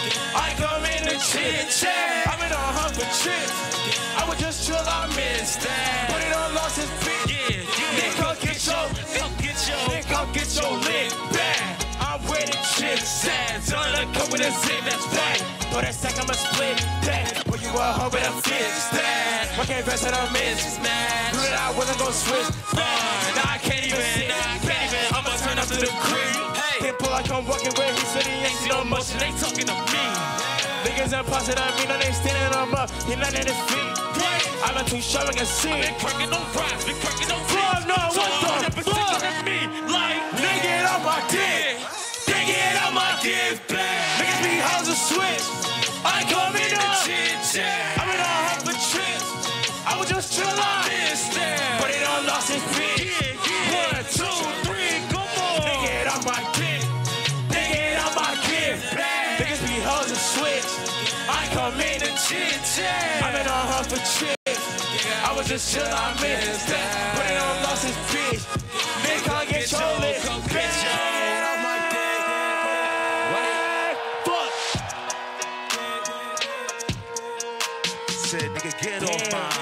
I go in the chit chat. I've been on hunt for chips. I would just chill, I missed that. Put it on, lost his bitch. Yeah, yeah. Nigga, get your lick back. I'm with the chips. That's all I come with a zip. That's back. But that sack, I'ma split that. But you are hoping I fix that. I can't rest that I missed, man. Knew that I wasn't gonna switch. Nah, I can't even. I'ma turn up to the creep. People like I'm walking where he said he ain't see no motion, they talking to me. Niggas impossible, I mean, no, they standing on up, he not at his feet. I've been too sure I can see. I've been cracking on rhymes, been cracking on rhymes. No, what the fuck? Me, like, nigga, it on my dick. Nigga, it on my dick, back. Niggas be hoes and switch. I come in the chit chat. I'm in a hot for trips. I was just chill out this there. But it all lost its feet. 1, 2, 3, come on. Nigga, it on my dick. I'm in the chit-chat. I've been on her for trips. I was just chill, I missed that. Put it on, lost his bitch. Nigga, I get your lips back. On my dick. Fuck. Said nigga, get on mine.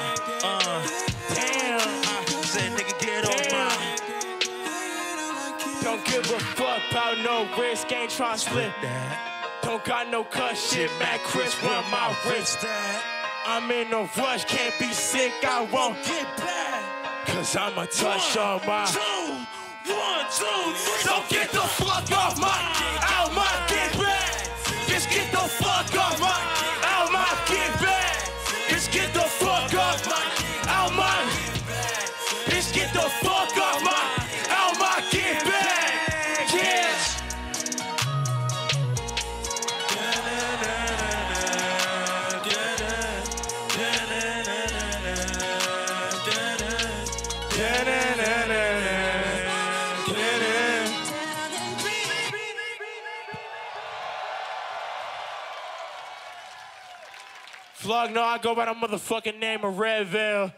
Said nigga, get on mine. Don't give a fuck about no risk. Ain't tryna split that. Don't got no cut shit, Matt Chris run my wrist. I'm in a rush, can't be sick, I won't get back. Cause I'ma touch on my 2, 1, 2, 3. Don't get the fuck off my dick, out my get back. Just get the fuck off my dick, out my get back. Just get the fuck off my dick, out my. Just get the fuck off my dick, out my get back. Yes. Vlog, no, I go by the motherfucking name of Redville.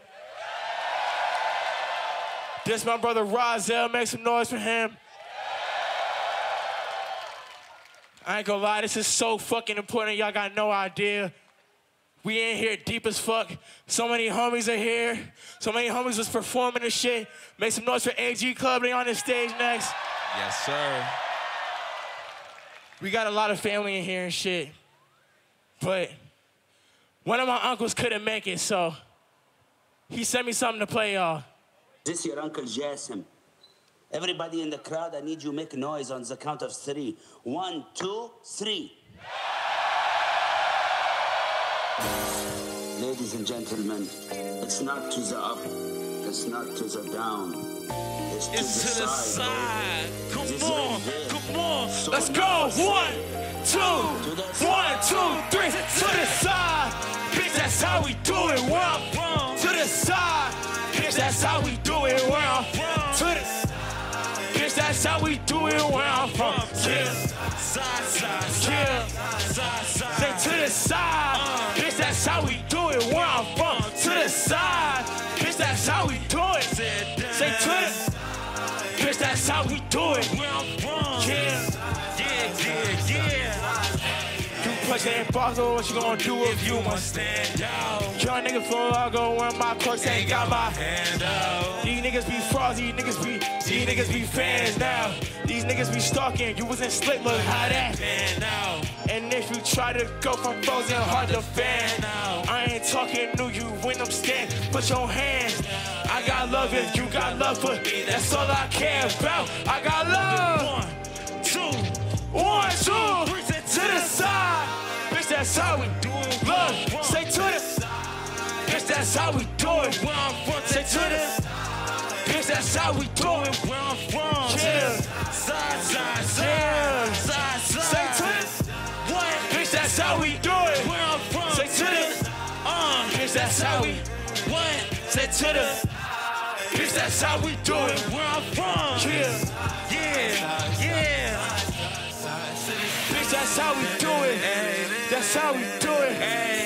This my brother Rozelle, make some noise for him. I ain't gonna lie, this is so fucking important, y'all got no idea. We in here deep as fuck. So many homies are here. So many homies was performing and shit. Make some noise for AG Club, they on this stage next. Yes, sir. We got a lot of family in here and shit, but one of my uncles couldn't make it, so he sent me something to play, y'all. This is your uncle Jasim. Everybody in the crowd, I need you make noise on the count of 3. 1, 2, 3. Ladies and gentlemen, it's not to the up, it's not to the down. It's to the side. Come on, come on, so let's go. 1, 2, 1, 2, 3. To the side, bitch, that's how we do it. Well, to the side, bitch, that's how we do it. Well, to the side, bitch, that's how we do it. Where I'm from, yeah. Say to the side, bitch, that's how we do it. Where I'm from, to the side, bitch, that's how we do it. Say to the side, bitch, that's how we do it. Where I'm from, yeah. You punch that impossible, what you gonna do if you want stand out? Young nigga for I go when my clutch ain't got my hand out. These niggas be frosty, these niggas be fans now. These niggas be stalking, you was in slick, look how that fan out. And if you try to go from frozen hard to fan out, I ain't talking to you when I'm standing, put your hands. I got love if you got love for me, that's all I care about. I got love. 1, 2, 1, 2, to the side, bitch, that's how we do it. Love, say to the side, bitch, that's how we do it. Where I'm from, say to the side, bitch, that's how we do it. Where I'm from, yeah. Side, say to the side, bitch, that's how we do it. Where I'm from, say to the bitch, that's how we. Say to the bitch, that's how we do it. Where I'm from, yeah. Bitch, that's how we do it. That's how we do it.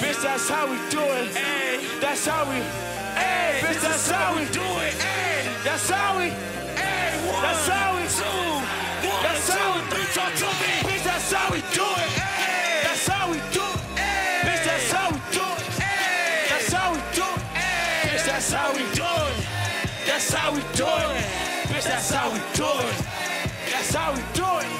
Bitch, that's how we do it. That's how we. Bitch, that's how we do it. That's how we. That's how we do. That's how we. Bitch, that's how we do it. That's how. how we do it. Bitch, that's how we do it. That's how we do it.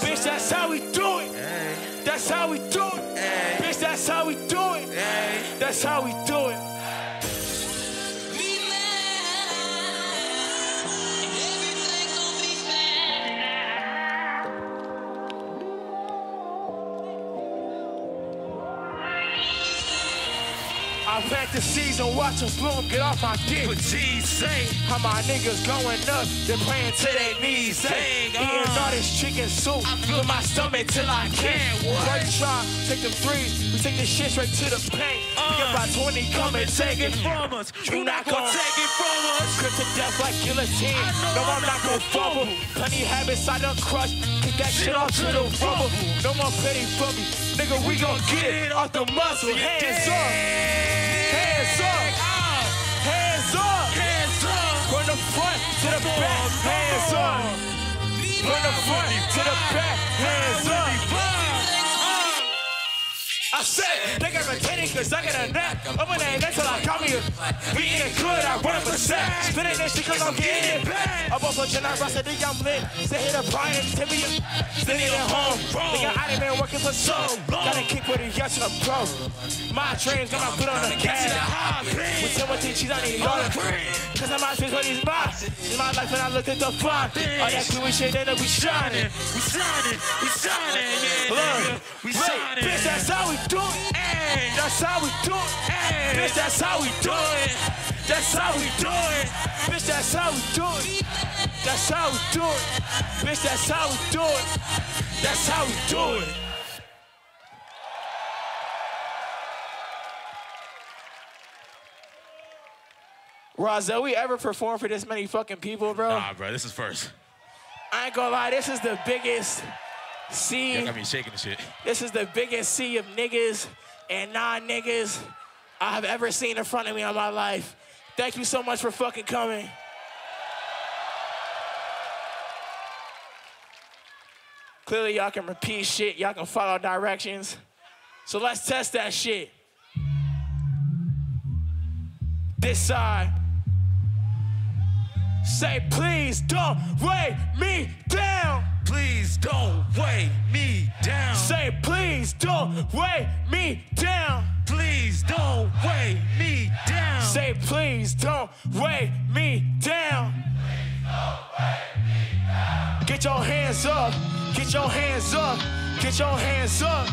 Bitch, that's how we do it. That's how we do it. Bitch, that's how we do it. That's how we do it. I've had the season, watch them bloom, get off my dick. But G's say how my niggas going up, they're praying to their knees. Dang, eating all this chicken soup, I feel my stomach till I can't. What? One try, take them threes, we take this shit straight to the paint. We get by 20, come and take it from us. You not gonna take it from us. Cut to death like guillotine, no I'm not gonna fumble. Plenty habits I done crushed, kick that shit off to the rubble. No more petty for me, nigga we gon' get it off the muscle. Hands up. Hands up, hands up, hands up. From the front to the back, hands up. From the front to the back, hands up. I said, they got retaining cause I got a nap. I'm gonna hang until I got me a. We eating good, I run up a sack. Spinning that shit cause I'm getting it back. I'm also generous at the young blend. They hit a Brian, Timmy, they need a home. Nigga, I done been working for so long. Gotta kick with a yes and a bro. My dreams got my foot on the gas. With Timothy, she's on the yard. Cause I'm out of space where these boxes. In my life when I look at the fly. All that cool shit, then we shining. We shining, we shining, yeah. Look, we shining. Bitch, that's how we do it. That's how we do it. Bitch, that's how we do it. That's how we do it. Bitch, that's how we do it. That's how we do it. Bitch, that's how we do it. That's how we do it. Rozelle, we ever performed for this many fucking people, bro? Nah, bro, this is first. I ain't gonna lie, this is the biggest sea. I mean, shaking the shit. This is the biggest sea of niggas and non-niggas I have ever seen in front of me in my life. Thank you so much for fucking coming. Clearly, y'all can repeat shit. Y'all can follow directions. So let's test that shit. This side. Say, please don't weigh me down. Please don't weigh me down. Say, please don't weigh me down. Please don't weigh me down. Say, please don't weigh me down. Please don't weigh me down. Get your hands up. Get your hands up. Get your hands up.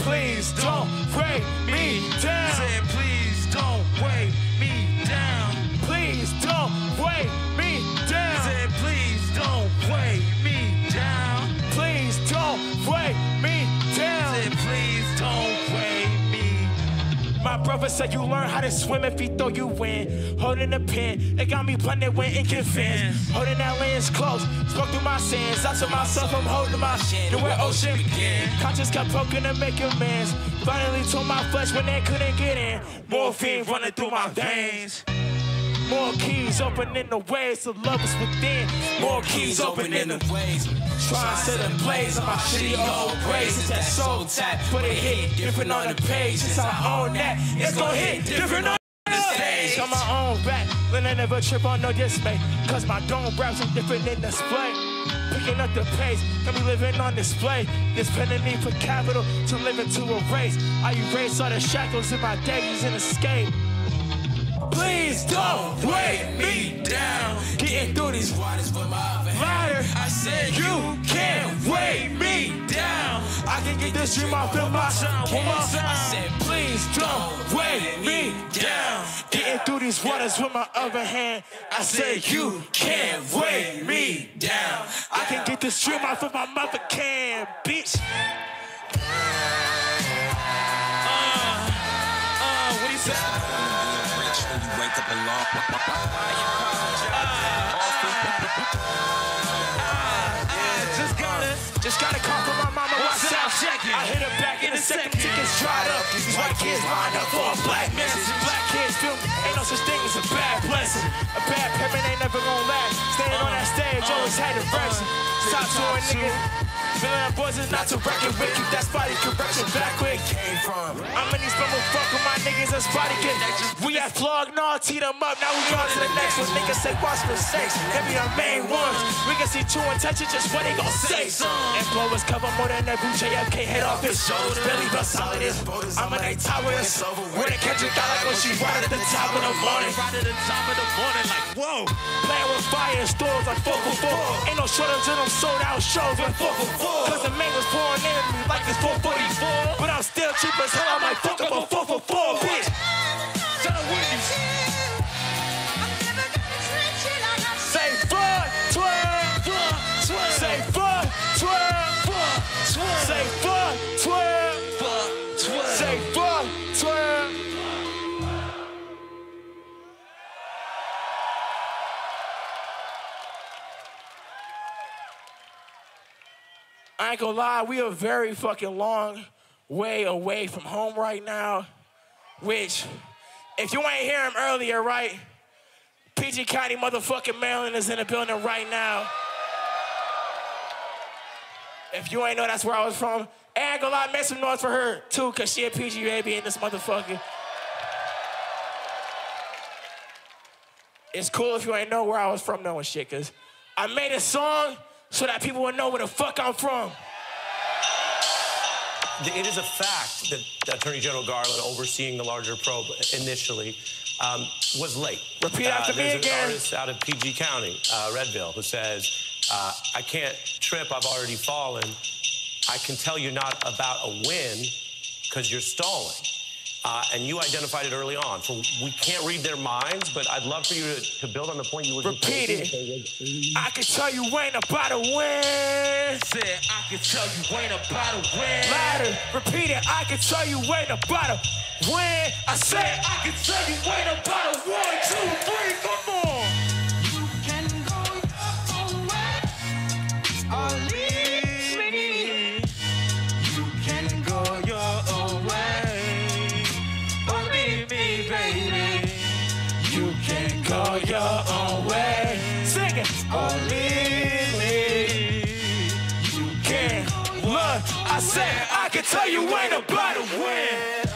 Please don't weigh me down. Say, please don't weigh me down. Please don't weigh me down. Say, please don't weigh me down. Please don't weigh me down. Say, please don't weigh me. My brother said you learn how to swim if he throw you in. Holding the pen, it got me blended with ink and fins. Holding that lens close, spoke through my sins. I told myself I'm holding my shit to where ocean began. Conscience kept poking and making amends. Finally tore my flesh when they couldn't get in. Morphine running through my veins. More keys open in the ways of love is within. More keys open in the ways. Trying to set a blaze on my shitty old ways. It's that soul tap, but it hit different on the page. Since I own that, it's gonna hit different on the stage. On my own rap, then I never trip on no dismay. Cause my dome raps are different in display. Picking up the pace, got me living on display. This penalty for capital to live into a race. I erase all the shackles in my days and escape. Please don't weigh me down. Getting through these waters with my ladder. I said you can't weigh me down. I can get this dream off in my time. I said please don't weigh me down. Getting through these waters with my other hand. I said you can't weigh me down. I can get this dream off of my mother can, bitch. What do you say? Wake up and laugh. Just gotta call for my mama. What's up? I hit her back in a second. Tickets dried up. These white kids lined up for a black man. Black kids feel me. Ain't no such thing as a bad blessing. A bad parent ain't never gonna last. Standing on that stage, always had a verse. Stop to a nigga. villain boys is not to reckon with you. That's body correction back where it came from. I'm in these bubble fuck with my niggas and spotty kid. We at vlog, nah, teed them up. Now we on to the next one. Niggas say watch for sex. They be our main ones. We can see two and touch it, just what they gon' say. And blow is cover more than that boot. JFK head off his shoulders. Belly but solid is. I'm in a tower. It's over. Where the Kendrick got like when she ride at the top of the morning. Ride at the top of the morning like whoa. Playing with fire in stores like 444. Ain't no shortage of them sold out shows with 444. Cause the man was pouring in me like it's 444. But I'm still cheap as hell. I'm like fuck up a 444 bitch. Tell them what you say. Say fuck, twirl, fuck, twirl. Say fuck, twirl, fuck, twirl. Say fuck, twirl, fuck, twirl. Say fuck, twirl. I ain't gonna lie, we are very fucking long way away from home right now, which, if you ain't hear him earlier, right, PG County motherfucking Maryland is in the building right now. If you ain't know that's where I was from, I ain't gonna lie, make some noise for her, too, because she a PG baby in this motherfucker. It's cool if you ain't know where I was from knowing shit, because I made a song so that people will know where the fuck I'm from. It is a fact that Attorney General Garland, overseeing the larger probe initially, was late. Repeat after me again. There's an artist out of PG County, Redville, who says, I can't trip, I've already fallen. I can tell you not about a win because you're stalling. And you identified it early on. So we can't read their minds, but I'd love for you to build on the point you were just making. Repeat it. I can tell you ain't about a win. Said, I can tell you ain't about a win. Louder. Repeat it. I can tell you ain't about a win. I said, I can tell you ain't about a 1, 2, 3. Come on. You can go your own way. Your own way. Sing it. Oh, leave me. You can look. I said I can tell you ain't about to win.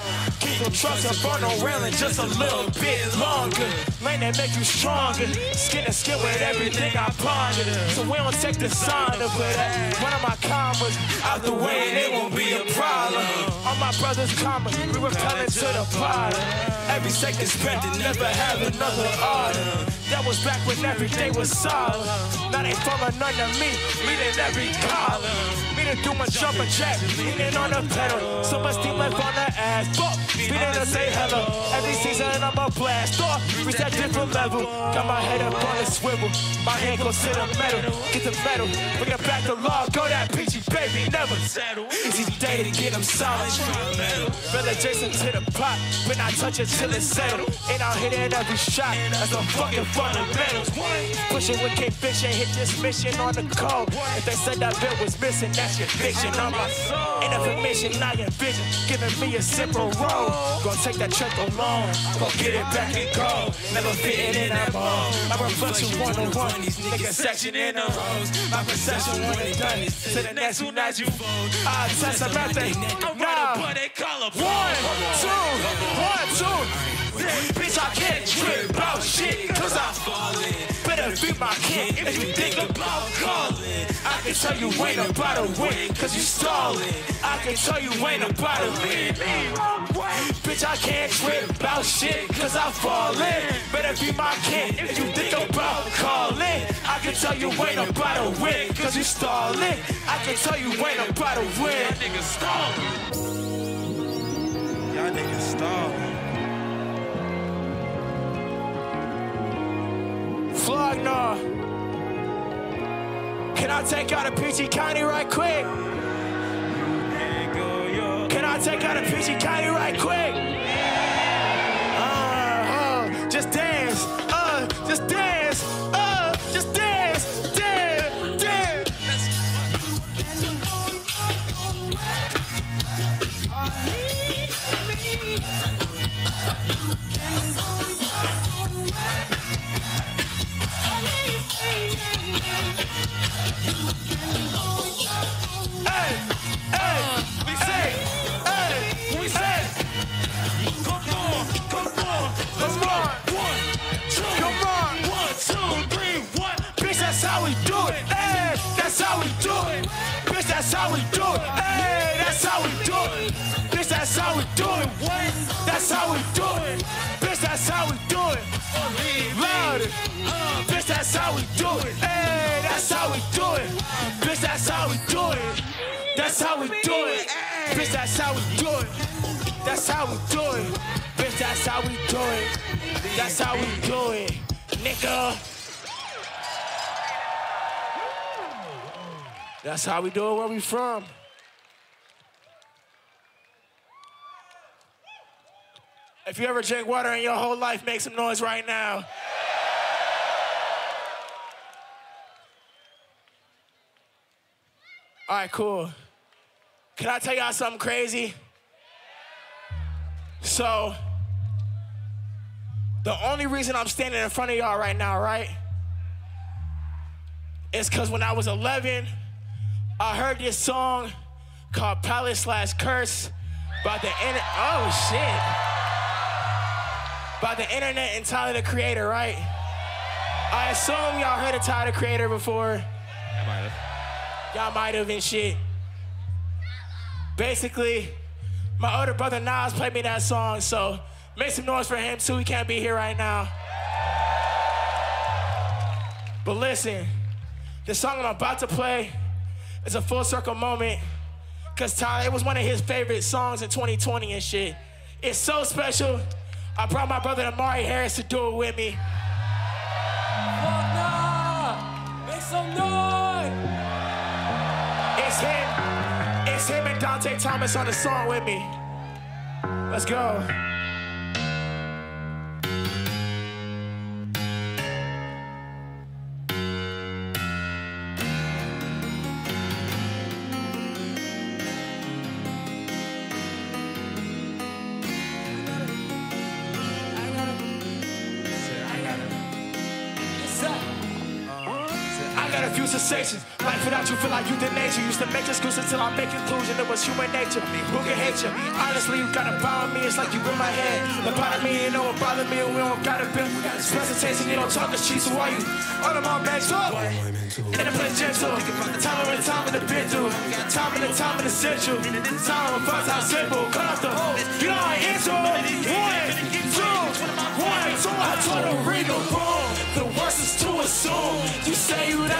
Keep your trust up on the railing just a little bit longer. Lane that make you stronger. Skin to skin with everything I ponder. So we don't take the sign of it. One of my commas out the way, and it won't be a problem. All my brothers' commas, we repelling to the bottom. Every second spent to never have another order. That was back when every day was solid. Now they falling under me, meeting every column. Me to do my jumping jack, leaning on the pedal. So much team left on the ass, fuck, beating to say hello. Every season I'm a blast off, reach that different level. Got my head up on a swivel, my hand goes to the metal. Get the metal, bring it back to law, go that peachy baby, never settle. Easy day to get them solid. Brother Jason to the pot, when I touch it till it's settled. And I'll hit it every shot, that's a fucking fundamentals. Push it with conviction, hit this mission on the call. If they said that bit was missing, that's your fiction. I'm my soul. And information, I envision, giving me a simple road. Gonna take that trip alone, gonna get it back and go. Never fitting in that ball. My reflection 101, these niggas section in the rows. My perception when they done it, to the next one as you fold. I test them at they now. 1, 2, 1, 2. Bitch, I can't trip about shit, cause I'm falling. Better be my kid if you think about calling. I can tell you ain't about a win, cause you stalling. I can tell you ain't about a win. Bitch, I can't trip about shit, cause I'm falling. Better be my kid if you think about calling. I can tell you ain't about a win, cause you stalling. I can tell you ain't about a win. Y'all niggas stalling. Y'all niggas stalling. Vlog, nah. Can I take out a PG County right quick? Can I take out a PG County right quick? Just dance, just dance, just dance, dance, dance. You can go your own that's how we do it. Bitch, that's how we do it. Hey, that's how we do it. Bitch, that's how we do it. What? That's how we do it. Bitch, that's how we do it. Louder. Bitch, that's how we do it. Hey, that's how we do it. Bitch, that's how we do it. That's how we do it. Bitch, that's how we do it. That's how we do it. Bitch, that's how we do it. That's how we do it, nigga. That's how we do it where we from. If you ever drink water in your whole life, make some noise right now. All right, cool. Can I tell y'all something crazy? So, the only reason I'm standing in front of y'all right now, right, is because when I was 11, I heard this song called Palace Slash Curse about the internet. Oh, shit. About the internet and Tyler the Creator, right? I assume y'all heard of Tyler the Creator before. I might have. Y'all might have and shit. Basically, my older brother Nas played me that song, so make some noise for him too, he can't be here right now. But listen, the song I'm about to play is a full circle moment, cause Tyler, it was one of his favorite songs in 2020 and shit. It's so special, I brought my brother Amari Harris to do it with me. Make some noise! It's him and Dante Thomas on the song with me. Let's go. Sensations. Life without you feel like euthanasia. Used to make excuses till I make conclusion. It was human nature. Who can hate you? Honestly, you gotta bother me. It's like you in my head. The part of me, you know what bother me. We don't gotta build. Presentation, you don't talk to cheese. Who are you? All of my bags up. In the place gentle. Time and time in the bindle. Time and time in the central. Time and fun, how simple. Cut off the hole. You know I answer. One, two. I told him ring the phone. The worst is to assume. You say you never I.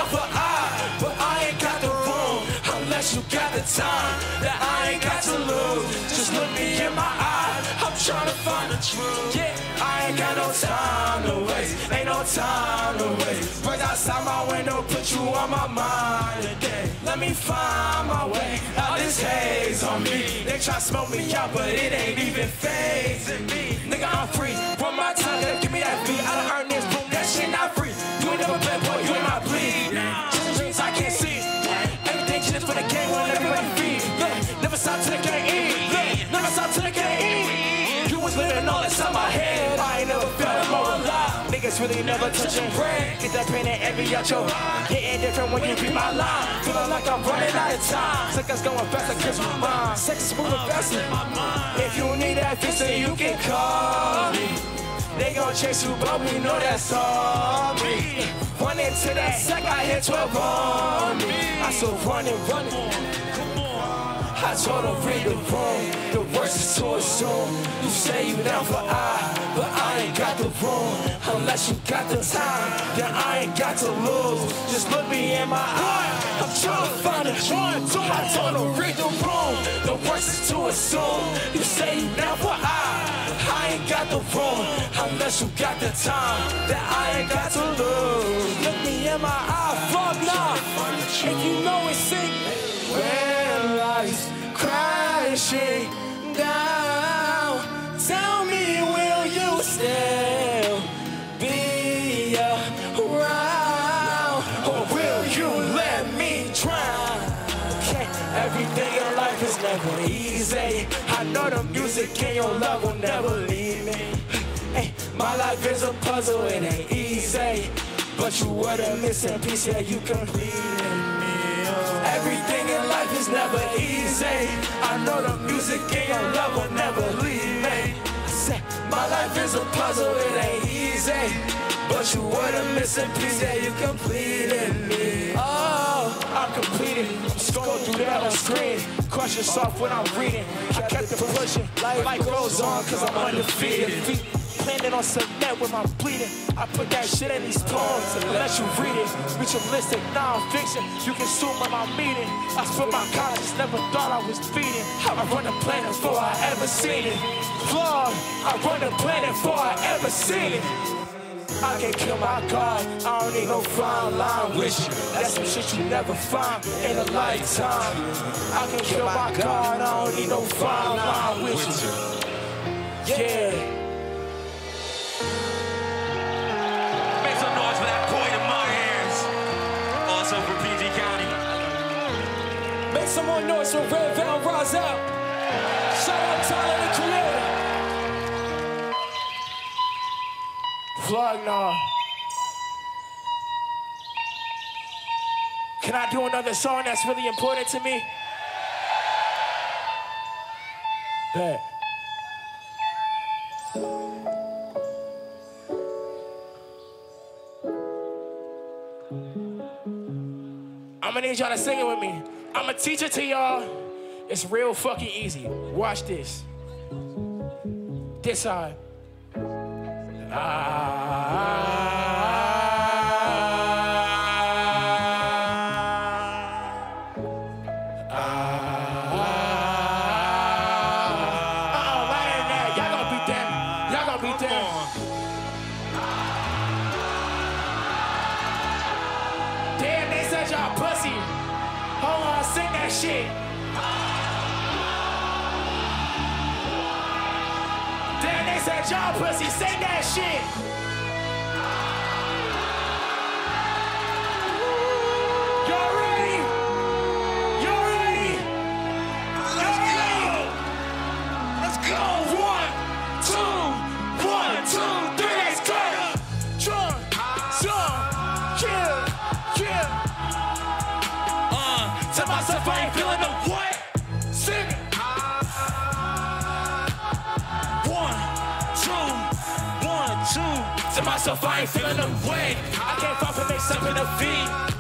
But I ain't got the room, unless you got the time that I ain't got to lose. Just look me in my eye, I'm trying to find the truth. Yeah, I ain't got no time to waste, ain't no time to waste. Break outside my window, put you on my mind today. Let me find my way out this haze on me. They try to smoke me out, but it ain't even phasing me. Nigga, I'm free, one more time, gotta give me that beat. I done earned this, boom, that shit not free. You ain't never been, boy, you ain't my bleed. I can't see everything just for the game when everybody feed. Look, never stop till I can't eat. Look, never stop till I can't eat. You was living all inside my head. I ain't never felt more alive. Niggas really never touching bread. Get that pain in every out your mind. Getting different when you beat my line. Feeling like I'm running out of time. Seconds going faster, kiss my mind. Sex is moving faster. If you need that fix, then you can call me. They gon' chase you, but we know that's all me. Run into that sack, I hit 12 on me. I still running. Come on. I told them read the room. The worst is to assume. You say you down for I, but I ain't got the room. Unless you got the time, then I ain't got to lose. Just look me in my eye. I'm trying to find a joint. I told them read the room. The worst is to assume. You say you down for I ain't got the room, unless you got the time that I ain't got to lose. Look me in my eye, fuck now, and you know it's sick. When life's crashing down, tell me will you still be around, or will you let me drown? Okay, everything in life is never easy. I know the music and your love will never leave me. Hey, my life is a puzzle, it ain't easy. But you were the missing piece, yeah, you completed me. Everything in life is never easy. I know the music and your love will never leave me. My life is a puzzle, it ain't easy. But you were the missing piece, yeah, you completed me. Oh, I I'm competing. Scrolling through that on screen. Crush yourself when I'm reading. I kept it pushing. Life goes on cause I'm undefeated. Feet planted on cement with my bleeding. I put that shit in these poems and let you read it. Ritualistic non-fiction, you consume at my meaning. I spent my conscience, never thought I was feeding. I run the planet before I ever seen it. Lord, I run the planet before I ever seen it. I can kill my God, I don't need no fine line with you. That's some shit you never find in a lifetime. I can kill my God, I don't need no fine line with you. Yeah. Make some noise for that point in my hands. Also for PG County. Make some more noise for Red Velvet Rozelle. Shout out Tyler the Creator. Vlog now. Can I do another song that's really important to me? That. I'm gonna need y'all to sing it with me. I'm a teacher to y'all. It's real fucking easy. Watch this. This side. Y'all pussy, sing that shit. Y'all ready? Y'all ready? Let's go. Let's go. 1, 2, 1, 2, 3. Let's go. Drunk, drunk, yeah, yeah. Tell myself I ain't feeling no what. Sing it. 1, 2, 1, 2. To myself, I ain't feeling no way. I can't fall for mix up in a V.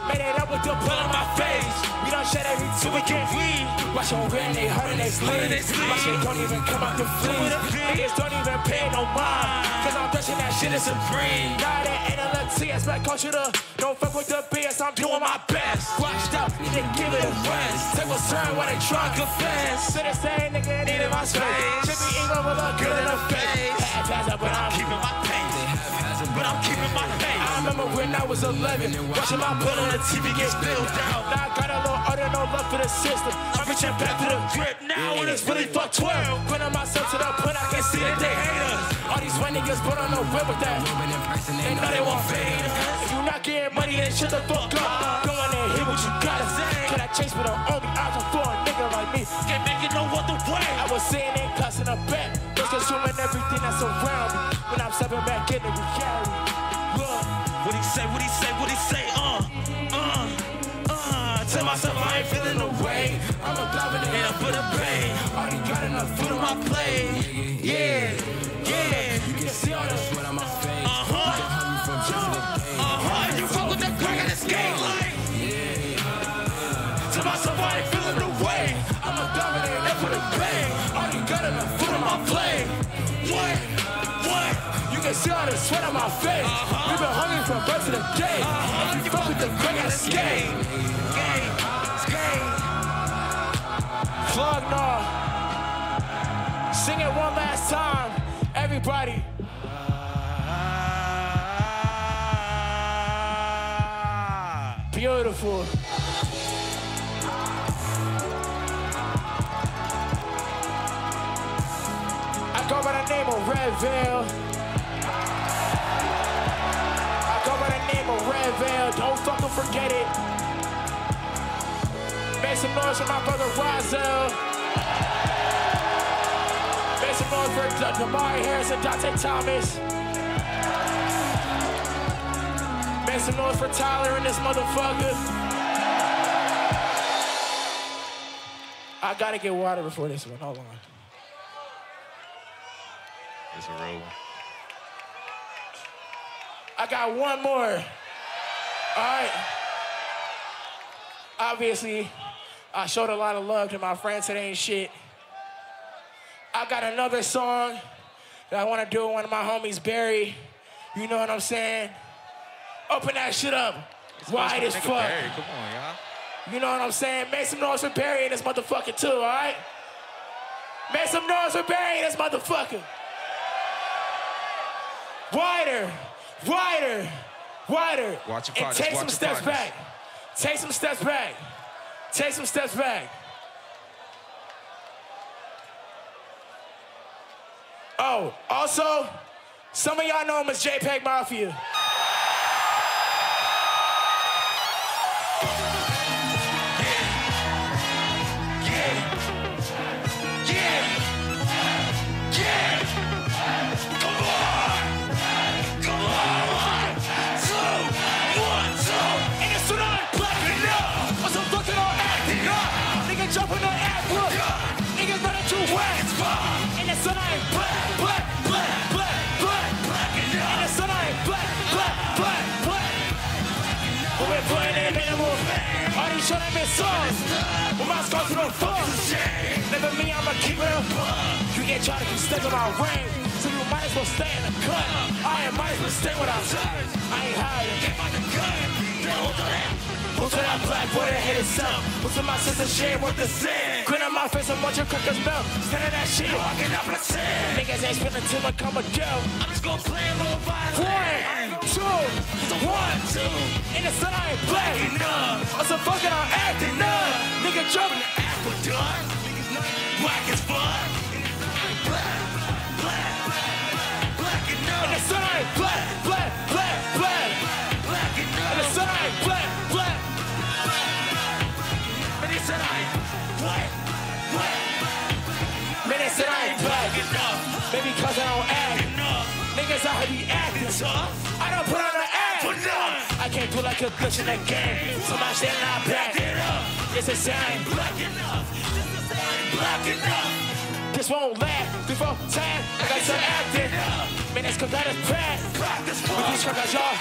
Made it up with the blood on my face. We don't shed every two we can leave. Watch your red, they hurt and they sleep. My shit don't even come out the fleas. Niggas don't even pay no mind. Cause I'm thrusting that shit as a free. Now that ain't a T, I expect culture to don't fuck with the BS. I'm doing my best. Watched out, need to give it a rest. Take what's turn when they try to confess. Should have said, nigga, needed my space. Should be evil with a good in the face. But I'm keeping my pace. But I'm keeping my face. I remember when I was 11, watching my blood on the TV get spilled out. Now I got a little order, no love for the system. I'm reaching back to the grip now, and it's really fucked 12. Putting myself to the point, I can see that they hate us. All these white niggas put on no whip with that. They know they won't fade us. If you not getting money, then shut the fuck up. Go in there, hear what you gotta say. Can I chase with the only option for a nigga like me? Can't make it no other way. I was sitting there cussing a bet. Consuming everything that's around me. When I'm stepping back into reality. Look, what he say, what he say, what he say, tell myself I ain't feeling no way. I'm a diver and I'm for the pain. Already got enough food on my plate. Yeah, yeah. You can see all the sweat on my face. You fuck with that crack in the skate like. Tell myself I ain't feeling no way. I'm a diver and I'm for the pain. Already got enough food on my plate. What? You can see all the sweat on my face. We've been hungry from birth to the day. You fuck with the crack in the skate. Plug now. Sing it one last time, everybody. Beautiful. I go by the name of Rozelle. I go by the name of Rozelle. Don't fucking forget it. Make some noise for my brother Rozelle. Make some noise for Amari Harris and Dante Thomas. Make some noise for Tyler and this motherfucker. I gotta get water before this one. Hold on. It's a real one. I got one more. All right. Obviously, I showed a lot of love to my friends today and shit. I got another song that I want to do with one of my homies, Barry. You know what I'm saying? Open that shit up. Wide as fuck. Barry. Come on, y'all. You know what I'm saying? Make some noise for Barry in this motherfucker too, all right? Make some noise for Barry in this motherfucker. Wider, wider, wider. Watch your partners, and take some steps back. Take some steps back. Take some steps back. Oh, also, some of y'all know him as JPEG Mafia. When my scars don't fuck, never me, I'ma keep it up. You get trying to keep stuck in my rain, so you might as well stay in the cut. I might as well stay what I'm saying. I ain't hiding. Get by the gun. Who's in that black boy that hit itself? Who's in my sister's shit with the sin? Grin on my face and watch your crackers melt. Stand in that shit, walking up the sand. Niggas ain't spinning till I come a girl. I'm just gonna play a little violin. One, two. In the sun I ain't blacking up. I'm so fucking I'm acting up. Nigga jumping the aqueduct. Niggas know black as fuck. Black, black, black, black enough. In the sun I ain't black, black, black, black, black enough. In the sun I ain't black, black, man, they said I ain't black, black, man, they said I ain't black enough. Maybe cause I don't act enough. Niggas out here be acting tough. I don't put on an act. I can't do like a glitch in the game. So my shit not black enough. It's a sign black enough. Black enough. This won't last. This won't tag. I got some acting. Man, it's cause I just pass. With these truckers, y'all.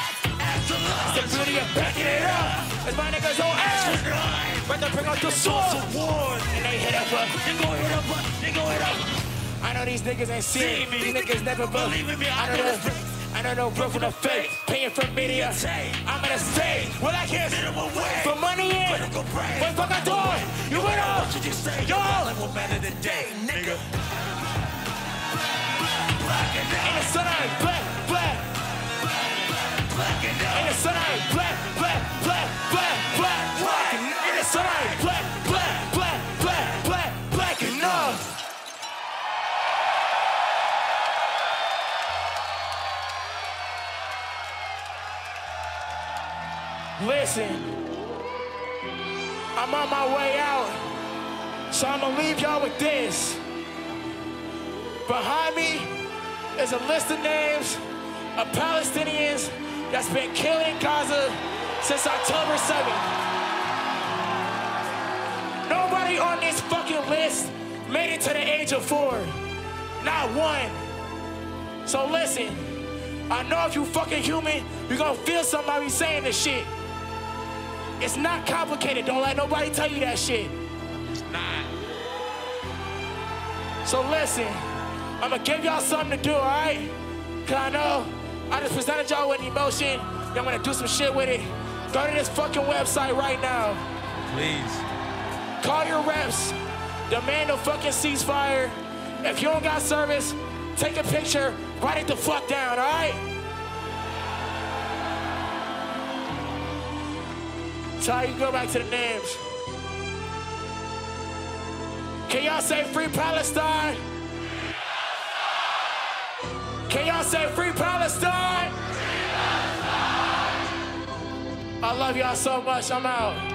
It's the beauty of backing it up. It's my niggas on ass. Right to bring out the source award. And they hit up. They gon' hit up. They gon' hit up. I know these niggas ain't seen me. These niggas never believe in me. I know this. I don't know bro for the fake, paying for media. I'm in a state, well I can't for money in. What the fuck I doing? You went off. Yo, I will better than day, nigga. In the sun I ain't black, black. In the sun I ain't black, black, black, black, black, black. In the sun I ain't black, black, black, black, black, black enough. Listen, I'm on my way out, so I'm gonna leave y'all with this. Behind me is a list of names of Palestinians that's been killing Gaza since October 7th. Nobody on this fucking list made it to the age of 4. Not one. So listen, I know if you fucking human, you're gonna feel somebody saying this shit. It's not complicated. Don't let nobody tell you that shit. It's not. So listen, I'm gonna give y'all something to do, all right? Cause I know I just presented y'all with an emotion. Y'all gonna do some shit with it. Go to this fucking website right now. Please. Call your reps. Demand a fucking ceasefire. If you don't got service, take a picture. Write it the fuck down, all right? Ty, you go back to the names. Can y'all say free Palestine? Can y'all say free Palestine? I love y'all so much, I'm out.